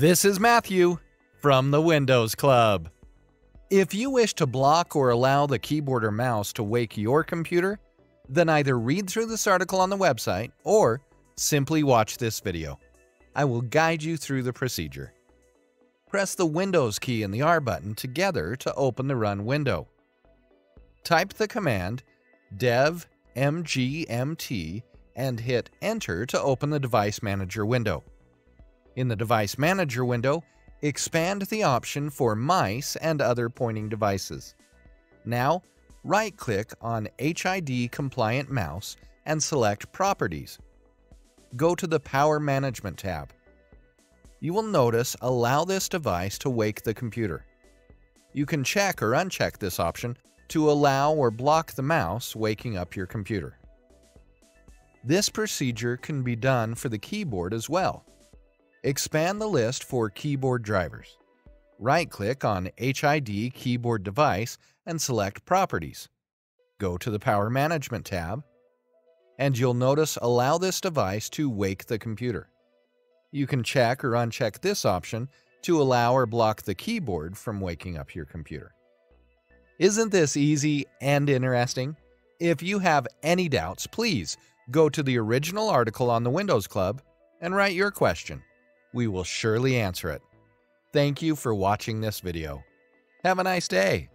This is Matthew from the Windows Club. If you wish to block or allow the keyboard or mouse to wake your computer, then either read through this article on the website or simply watch this video. I will guide you through the procedure. Press the Windows key and the R button together to open the Run window. Type the command devmgmt and hit Enter to open the Device Manager window. In the Device Manager window, expand the option for mice and other pointing devices. Now, right-click on HID Compliant Mouse and select Properties. Go to the Power Management tab. You will notice Allow this device to wake the computer. You can check or uncheck this option to allow or block the mouse waking up your computer. This procedure can be done for the keyboard as well. Expand the list for keyboard drivers. Right-click on HID keyboard device and select Properties. Go to the Power Management tab, and you'll notice Allow this device to wake the computer. You can check or uncheck this option to allow or block the keyboard from waking up your computer. Isn't this easy and interesting? If you have any doubts, please go to the original article on the Windows Club and write your question. We will surely answer it. Thank you for watching this video. Have a nice day.